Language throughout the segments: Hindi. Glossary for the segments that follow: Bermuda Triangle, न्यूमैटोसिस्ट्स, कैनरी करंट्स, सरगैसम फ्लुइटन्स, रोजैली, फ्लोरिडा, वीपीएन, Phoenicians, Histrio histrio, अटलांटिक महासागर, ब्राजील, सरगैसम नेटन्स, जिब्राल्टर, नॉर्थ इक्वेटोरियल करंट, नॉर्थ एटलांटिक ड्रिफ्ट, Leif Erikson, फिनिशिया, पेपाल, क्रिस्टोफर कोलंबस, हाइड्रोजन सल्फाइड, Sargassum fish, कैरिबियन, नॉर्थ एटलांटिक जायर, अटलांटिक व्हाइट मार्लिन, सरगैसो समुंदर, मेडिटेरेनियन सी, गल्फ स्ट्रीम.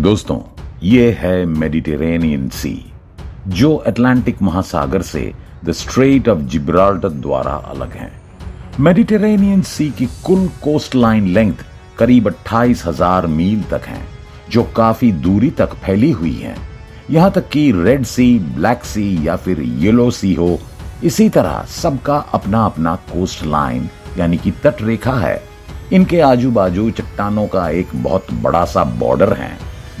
दोस्तों, ये है मेडिटेरेनियन सी, जो अटलांटिक महासागर से द स्ट्रेट ऑफ जिब्राल्टर द्वारा अलग है। मेडिटेरेनियन सी की कुल कोस्ट लाइन लेंथ करीब 28,000 मील तक है, जो काफी दूरी तक फैली हुई है। यहां तक कि रेड सी, ब्लैक सी या फिर येलो सी हो, इसी तरह सबका अपना अपना कोस्ट लाइन यानी कि तट रेखा है। इनके आजू बाजू चट्टानों का एक बहुत बड़ा सा बॉर्डर है,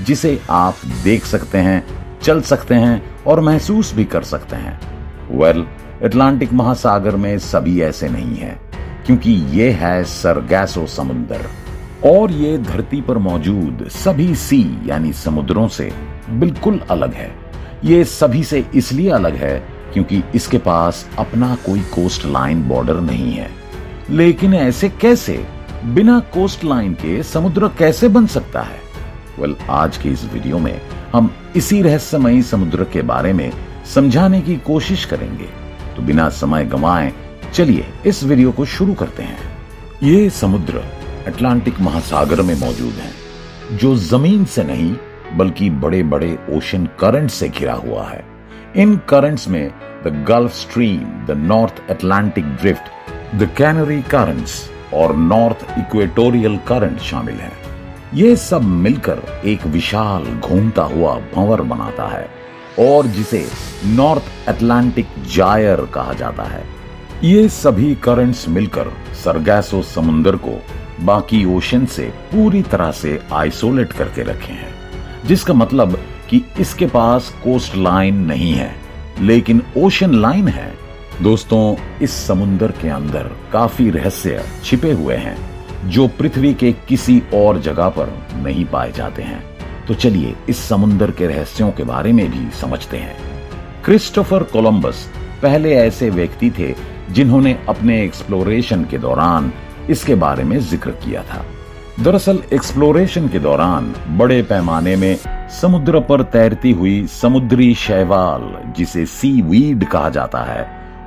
जिसे आप देख सकते हैं, चल सकते हैं और महसूस भी कर सकते हैं। वेल, अटलांटिक महासागर में सभी ऐसे नहीं है, क्योंकि ये है सरगैसो समुंदर और ये धरती पर मौजूद सभी सी यानी समुद्रों से बिल्कुल अलग है। ये सभी से इसलिए अलग है क्योंकि इसके पास अपना कोई कोस्ट लाइन बॉर्डर नहीं है। लेकिन ऐसे कैसे, बिना कोस्ट लाइन के समुद्र कैसे बन सकता है? वेल, आज के इस वीडियो में हम इसी रहस्यमयी समुद्र के बारे में समझाने की कोशिश करेंगे। तो बिना समय गंवाए चलिए इस वीडियो को शुरू करते हैं। ये समुद्र अटलांटिक महासागर में मौजूद है, जो जमीन से नहीं बल्कि बड़े बड़े ओशन करंट से घिरा हुआ है। इन करंट्स में the गल्फ स्ट्रीम, the नॉर्थ एटलांटिक ड्रिफ्ट, the कैनरी करंट्स और नॉर्थ इक्वेटोरियल करंट शामिल हैं। ये सब मिलकर एक विशाल घूमता हुआ भंवर बनाता है और जिसे नॉर्थ एटलांटिक जायर कहा जाता है। ये सभी करंट्स मिलकर सरगैसो समुंदर को बाकी ओशन से पूरी तरह से आइसोलेट करके रखे हैं, जिसका मतलब कि इसके पास कोस्ट लाइन नहीं है लेकिन ओशन लाइन है। दोस्तों, इस समुंदर के अंदर काफी रहस्य छिपे हुए हैं, जो पृथ्वी के किसी और जगह पर नहीं पाए जाते हैं। तो चलिए इस समुंदर के रहस्यों के बारे में भी समझते हैं। क्रिस्टोफर कोलंबस पहले ऐसे व्यक्ति थे जिन्होंने अपने एक्सप्लोरेशन के दौरान इसके बारे में जिक्र किया था। दरअसल एक्सप्लोरेशन के दौरान बड़े पैमाने में समुद्र पर तैरती हुई समुद्री शैवाल, जिसे सीवीड कहा जाता है,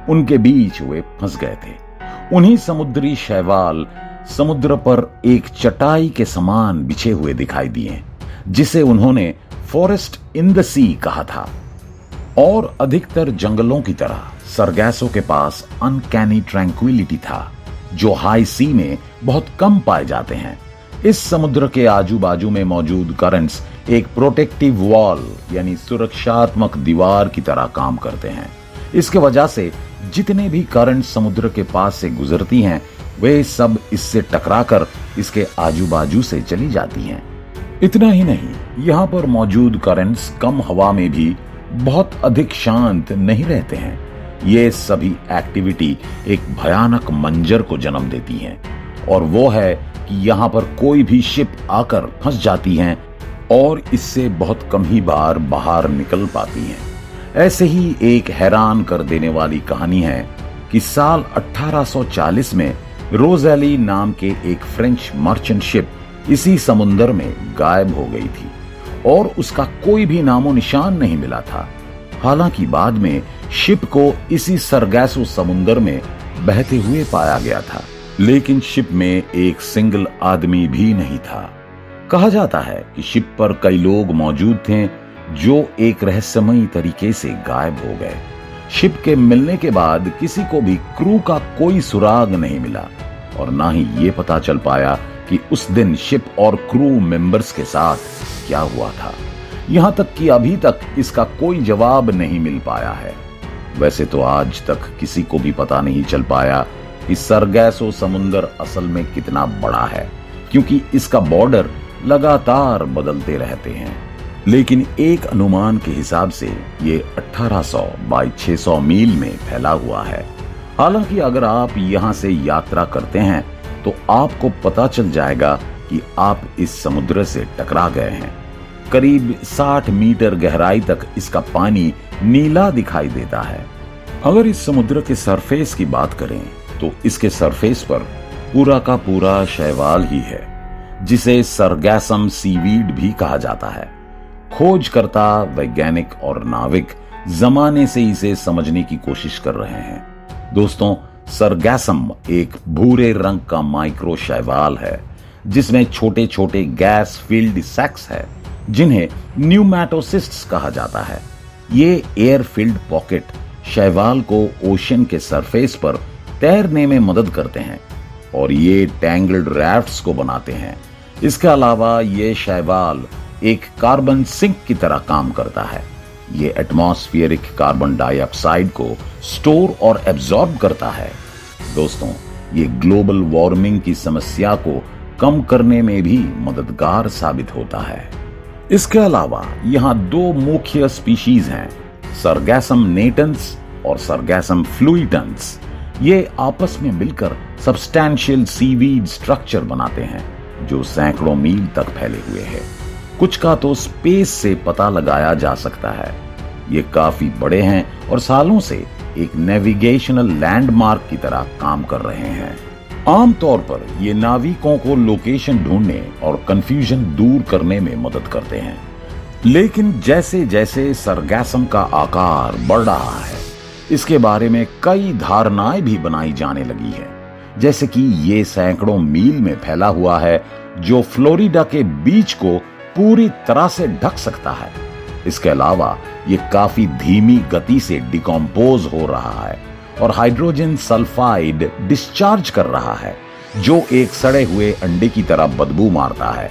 उनके बीच वे फंस गए थे। उन्हीं समुद्री शैवाल समुद्र पर एक चटाई के समान बिछे हुए दिखाई दिए, जिसे उन्होंने फॉरेस्ट इन द सी कहा था। और अधिकतर जंगलों की तरह सरगैसो के पास अनकैनी ट्रैंक्विलिटी था, जो हाई सी में बहुत कम पाए जाते हैं। इस समुद्र के आजू बाजू में मौजूद करंट्स एक प्रोटेक्टिव वॉल यानी सुरक्षात्मक दीवार की तरह काम करते हैं। इसके वजह से जितने भी करंट समुद्र के पास से गुजरती हैं, वे सब इससे टकराकर इसके आजू बाजू से चली जाती हैं। इतना ही नहीं, यहाँ पर मौजूद करंट्स कम हवा में भी बहुत अधिक शांत नहीं रहते हैं। ये सभी एक्टिविटी एक भयानक मंजर को जन्म देती हैं, और वो है कि यहाँ पर कोई भी शिप आकर फंस जाती हैं और इससे बहुत कम ही बार बाहर निकल पाती हैं। ऐसे ही एक हैरान कर देने वाली कहानी है कि साल 1840 में रोजैली नाम के एक फ्रेंच मर्चेंट शिप इसी समुंदर में गायब हो गई थी और उसका कोई भी नामो निशान नहीं मिला था। हालांकि बाद में शिप को इसी सरगैसो समुंदर में बहते हुए पाया गया था, लेकिन शिप में एक सिंगल आदमी भी नहीं था। कहा जाता है कि शिप पर कई लोग मौजूद थे जो एक रहस्यमयी तरीके से गायब हो गए। शिप के मिलने के बाद किसी को भी क्रू का कोई सुराग नहीं मिला और ना ही ये पता चल पाया कि उस दिन शिप और क्रू मेंबर्स के साथ क्या हुआ था। यहां तक कि अभी तक इसका कोई जवाब नहीं मिल पाया है। वैसे तो आज तक किसी को भी पता नहीं चल पाया कि सरगैसो समुंदर असल में कितना बड़ा है, क्योंकि इसका बॉर्डर लगातार बदलते रहते हैं। लेकिन एक अनुमान के हिसाब से ये 1800 बाई 600 मील में फैला हुआ है। हालांकि अगर आप यहाँ से यात्रा करते हैं तो आपको पता चल जाएगा कि आप इस समुद्र से टकरा गए हैं। करीब 60 मीटर गहराई तक इसका पानी नीला दिखाई देता है। अगर इस समुद्र के सरफेस की बात करें तो इसके सरफेस पर पूरा का पूरा शैवाल ही है, जिसे सरगैसम सीवीड भी कहा जाता है। खोजकर्ता, वैज्ञानिक और नाविक जमाने से इसे समझने की कोशिश कर रहे हैं। दोस्तों, सरगैसम एक भूरे रंग का माइक्रो शैवाल है, जिसमें छोटे छोटे गैस फील्ड सैक्स है जिन्हें न्यूमैटोसिस्ट्स कहा जाता है। ये एयर फील्ड पॉकेट शैवाल को ओशन के सरफेस पर तैरने में मदद करते हैं और ये टैंगल्ड राफ्ट्स को बनाते हैं। इसके अलावा ये शैवाल एक कार्बन सिंक की तरह काम करता है। ये एटमॉस्फेरिक कार्बन डाइऑक्साइड को स्टोर और एब्जॉर्ब करता है। दोस्तों, ये ग्लोबल वार्मिंग की समस्या को कम करने में भी मददगार साबित होता है। इसके अलावा यहाँ दो मुख्य स्पीशीज हैं, सरगैसम नेटन्स और सरगैसम फ्लुइटन्स। ये आपस में मिलकर सब्सटैंशियल सीवीड स्ट्रक्चर बनाते हैं जो सैकड़ों मील तक फैले हुए हैं। कुछ का तो स्पेस से पता लगाया जा सकता है। ये काफी बड़े हैं और सालों से एक नेविगेशनल लैंडमार्क की तरह काम कर रहे हैं। आमतौर पर ये नाविकों को लोकेशन ढूंढने और कंफ्यूजन दूर करने में मदद करते हैं। लेकिन जैसे जैसे सरगैसम का आकार बढ़ रहा है, इसके बारे में कई धारणाएं भी बनाई जाने लगी है, जैसे कि ये सैकड़ों मील में फैला हुआ है जो फ्लोरिडा के बीच को पूरी तरह से ढक सकता है। इसके अलावा ये काफी धीमी गति से डिकम्पोज हो रहा है और हाइड्रोजन सल्फाइड डिस्चार्ज कर रहा है जो एक सड़े हुए अंडे की तरह बदबू मारता है।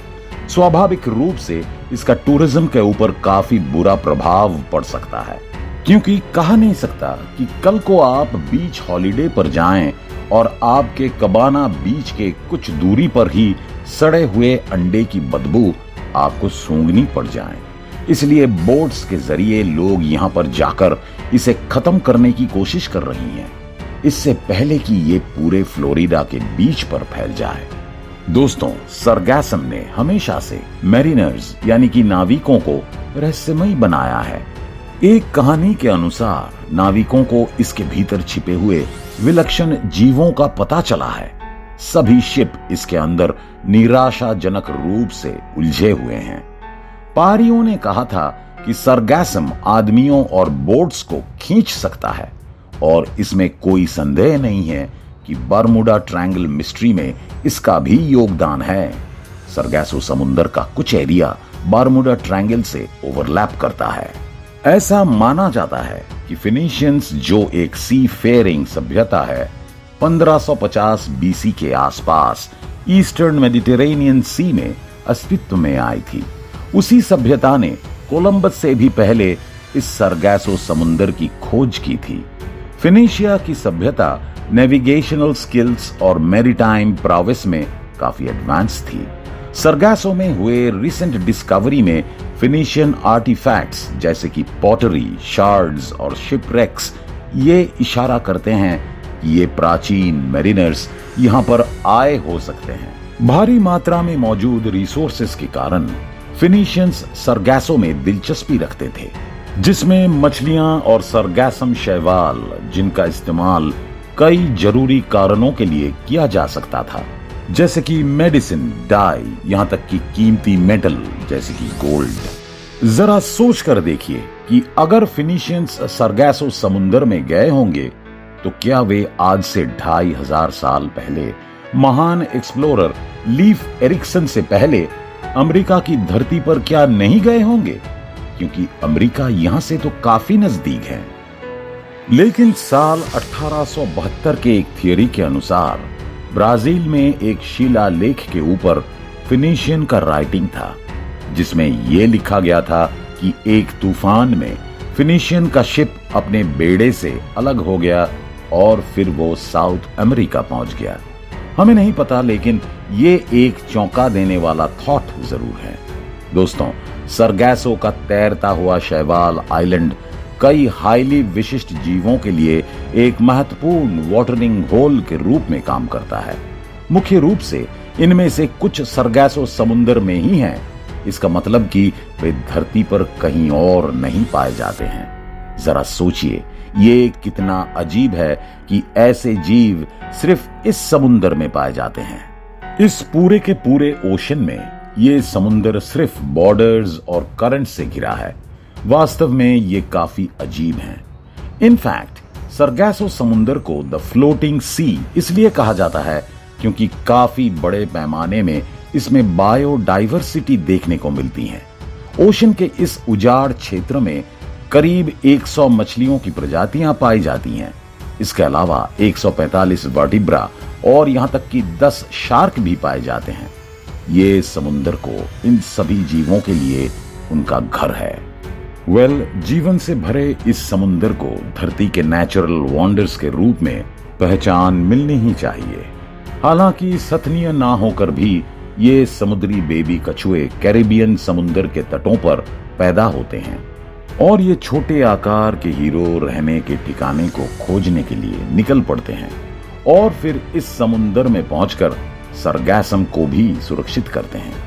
स्वाभाविक रूप से इसका टूरिज्म के ऊपर काफी बुरा प्रभाव पड़ सकता है, क्योंकि कहा नहीं सकता कि कल को आप बीच हॉलिडे पर जाएं और आपके कबाना बीच के कुछ दूरी पर ही सड़े हुए अंडे की बदबू आपको सूंघनी पड़ जाए। इसलिए बोट्स के जरिए लोग यहां पर जाकर इसे खत्म करने की कोशिश कर रही हैं, इससे पहले कि ये पूरे फ्लोरिडा के बीच पर फैल जाए। दोस्तों, सरगैसम ने हमेशा से मैरिनर्स यानी कि नाविकों को रहस्यमय बनाया है। एक कहानी के अनुसार नाविकों को इसके भीतर छिपे हुए विलक्षण जीवों का पता चला है। सभी शिप इसके अंदर निराशाजनक रूप से उलझे हुए हैं। पारियों ने कहा था कि सरगैसम आदमियों और बोट्स को खींच सकता है और इसमें कोई संदेह नहीं है कि बर्मुडा ट्रायंगल मिस्ट्री में इसका भी योगदान है। सरगैसो समुंदर का कुछ एरिया बर्मुडा ट्रायंगल से ओवरलैप करता है। ऐसा माना जाता है कि फिनिशियंस, जो एक सी फेयरिंग सभ्यता है, 1550 बीसी के आसपास ईस्टर्न मेडिटेरेनियन सी में अस्तित्व में आई थी। उसी सभ्यता ने कोलंबस से भी पहले इस सरगैसो समुंदर की खोज की थी। फिनिशिया की सभ्यता नेविगेशनल स्किल्स और मैरीटाइम प्रावेस में काफी एडवांस थी। सरगैसो में हुए रिसेंट डिस्कवरी में फिनिशियन आर्टिफैक्ट्स जैसे कि पॉटरी, शार्ड्स और शिपरेक्स ये इशारा करते हैं कि ये प्राचीन मैरिनर्स यहाँ पर आए हो सकते हैं। भारी मात्रा में मौजूद रिसोर्सेस के कारण फिनिशियंस सरगैसो में दिलचस्पी रखते थे, जिसमें मछलियां और सरगैसम शैवाल, जिनका इस्तेमाल कई जरूरी कारणों के लिए किया जा सकता था, जैसे कि मेडिसिन, डाई, यहाँ तक कि कीमती मेटल जैसे कि गोल्ड। जरा सोच कर देखिए कि अगर फिनिशियंस सरगैसो समुंदर में गए होंगे तो क्या वे आज से 2500 साल पहले महान एक्सप्लोरर लीफ एरिक्सन से पहले अमेरिका की धरती पर क्या नहीं गए होंगे, क्योंकि अमेरिका यहां से तो काफी नजदीक है। लेकिन साल 1872 के एक थियोरी के अनुसार ब्राजील में एक शिलालेख के ऊपर फिनिशियन का राइटिंग था, जिसमें यह लिखा गया था कि एक तूफान में फिनिशियन का शिप अपने बेड़े से अलग हो गया और फिर वो साउथ अमेरिका पहुंच गया। हमें नहीं पता, लेकिन ये एक चौंका देने वाला थॉट जरूर है। दोस्तों, सरगैसो का तैरता हुआ शैवाल आइलैंड कई हाईली विशिष्ट जीवों के लिए एक महत्वपूर्ण वाटरिंग होल के रूप में काम करता है। मुख्य रूप से इनमें से कुछ सरगैसो समुद्र में ही हैं। इसका मतलब कि वे धरती पर कहीं और नहीं पाए जाते हैं। जरा सोचिए, ये कितना अजीब है कि ऐसे जीव सिर्फ इस समुद्र में पाए जाते हैं। इस पूरे के पूरे ओशन में ये समुद्र सिर्फ बॉर्डर्स और करंट से घिरा है। वास्तव में ये काफी अजीब हैं। इनफैक्ट सरगैसो समुद्र को द फ्लोटिंग सी इसलिए कहा जाता है क्योंकि काफी बड़े पैमाने में इसमें बायोडाइवर्सिटी देखने को मिलती है। ओशन के इस उजाड़ क्षेत्र में करीब 100 मछलियों की प्रजातियां पाई जाती हैं। इसके अलावा 145 वर्टिब्रा और यहां तक कि 10 शार्क भी पाए जाते हैं। ये समुंदर को इन सभी जीवों के लिए उनका घर है। जीवन से भरे इस समुंदर को धरती के नेचुरल वंडर्स के रूप में पहचान मिलनी ही चाहिए। हालांकि सथनीय ना होकर भी ये समुद्री बेबी कछुए कैरिबियन समुंदर के तटों पर पैदा होते हैं और ये छोटे आकार के हीरो रहने के ठिकाने को खोजने के लिए निकल पड़ते हैं और फिर इस समुंदर में पहुंचकर सरगैसम को भी सुरक्षित करते हैं।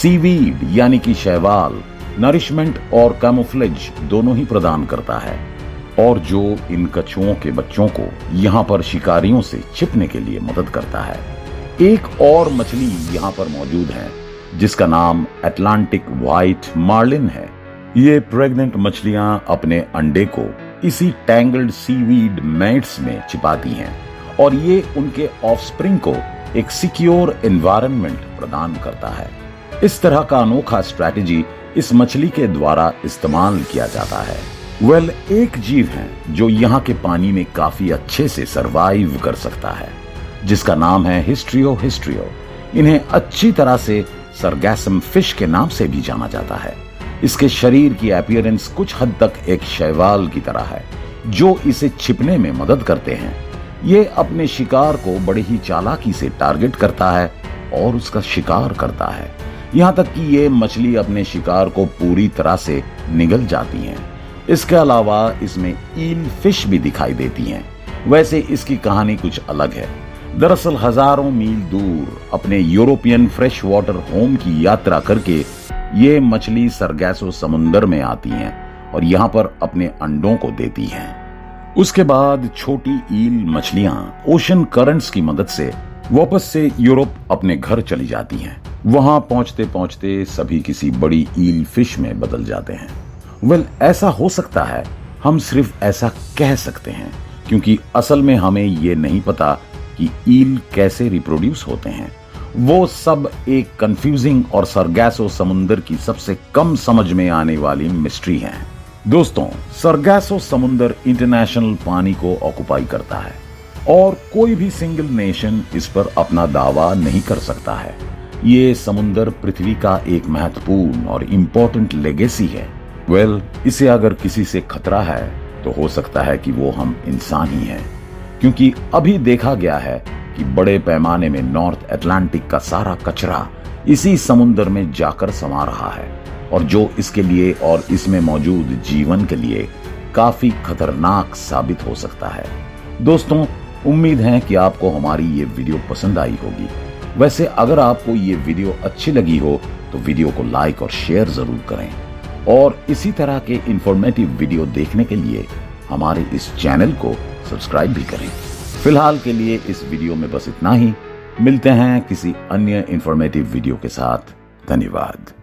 सीवीड यानी कि शैवाल नरिशमेंट और कैमोफ्लेज दोनों ही प्रदान करता है और जो इन कछुओं के बच्चों को यहाँ पर शिकारियों से छिपने के लिए मदद करता है। एक और मछली यहाँ पर मौजूद है जिसका नाम अटलांटिक व्हाइट मार्लिन है। ये प्रेग्नेंट मछलियां अपने अंडे को इसी टैंगल्ड सीवीड मैट्स में छिपाती हैं और ये उनके ऑफस्प्रिंग को एक सिक्योर एनवायरनमेंट प्रदान करता है। इस तरह का अनोखा स्ट्रैटेजी इस मछली के द्वारा इस्तेमाल किया जाता है। एक जीव है जो यहाँ के पानी में काफी अच्छे से सरवाइव कर सकता है जिसका नाम है हिस्ट्रियो हिस्ट्रियो। इन्हें अच्छी तरह से सरगैसम फिश के नाम से भी जाना जाता है। इसके शरीर की अपीयरेंस कुछ हद तक एक शैवाल की तरह है जो इसे छिपने में मदद करते हैं। ये अपने शिकार को बड़े ही चालाकी से टारगेट करता है और उसका शिकार करता है। यहाँ तक कि ये मछली अपने शिकार को पूरी तरह से निगल जाती है। इसके अलावा इसमें ईल फिश भी दिखाई देती हैं। वैसे इसकी कहानी कुछ अलग है। दरअसल हजारों मील दूर अपने यूरोपियन फ्रेश वाटर होम की यात्रा करके ये मछली सरगैसो समुंदर में आती हैं और यहाँ पर अपने अंडों को देती हैं। उसके बाद छोटी ईल मछलियां ओशन करंट्स की मदद से वापस से यूरोप अपने घर चली जाती हैं। वहां पहुंचते पहुंचते सभी किसी बड़ी ईल फिश में बदल जाते हैं। ऐसा हो सकता है, हम सिर्फ ऐसा कह सकते हैं क्योंकि असल में हमें ये नहीं पता कि ईल कैसे रिप्रोड्यूस होते हैं। वो सब एक कंफ्यूजिंग और सरगैसो समुंदर की सबसे कम समझ में आने वाली मिस्ट्री है। दोस्तों, सरगैसो समुंदर इंटरनेशनल पानी को ऑक्युपाई करता है और कोई भी सिंगल नेशन इस पर अपना दावा नहीं कर सकता है। ये समुंदर पृथ्वी का एक महत्वपूर्ण और इम्पोर्टेंट लेगेसी है। इसे अगर किसी से खतरा है तो हो सकता है कि वो हम इंसान ही हैं, क्योंकि अभी देखा गया है कि बड़े पैमाने में नॉर्थ अटलांटिक का सारा कचरा इसी समुंदर में जाकर समा रहा है और जो इसके लिए और इसमें मौजूद जीवन के लिए काफी खतरनाक साबित हो सकता है। दोस्तों, उम्मीद है कि आपको हमारी ये वीडियो पसंद आई होगी। वैसे अगर आपको ये वीडियो अच्छी लगी हो तो वीडियो को लाइक और शेयर जरूर करें और इसी तरह के इंफॉर्मेटिव वीडियो देखने के लिए हमारे इस चैनल को सब्सक्राइब भी करें। फिलहाल के लिए इस वीडियो में बस इतना ही। मिलते हैं किसी अन्य इंफॉर्मेटिव वीडियो के साथ। धन्यवाद।